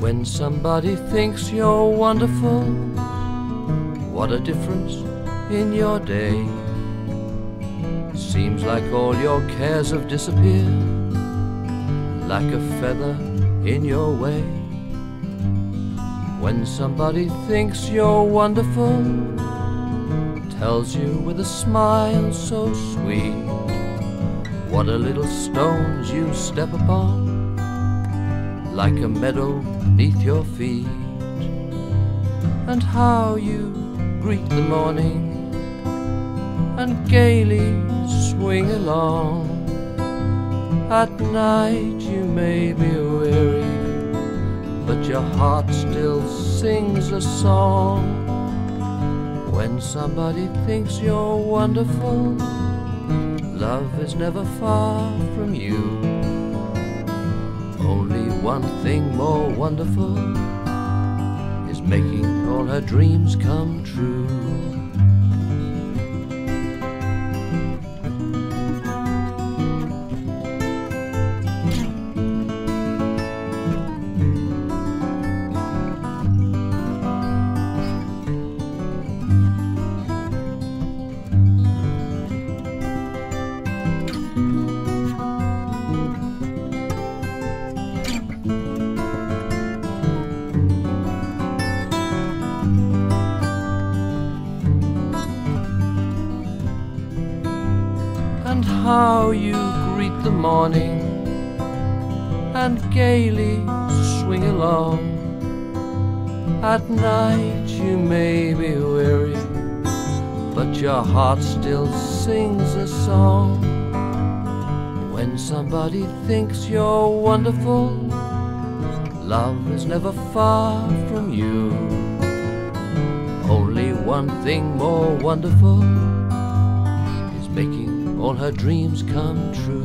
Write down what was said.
When somebody thinks you're wonderful, what a difference in your day. Seems like all your cares have disappeared, like a feather in your way. When somebody thinks you're wonderful, tells you with a smile so sweet, what a little stones you step upon, like a meadow neath your feet. And how you greet the morning and gaily swing along. At night you may be weary, but your heart still sings a song. When somebody thinks you're wonderful, love is never far from you. Only one thing more wonderful is making all her dreams come true. And how you greet the morning and gaily swing along. At night you may be weary, but your heart still sings a song. When somebody thinks you're wonderful, love is never far from you. Only one thing more wonderful is making all her dreams come true.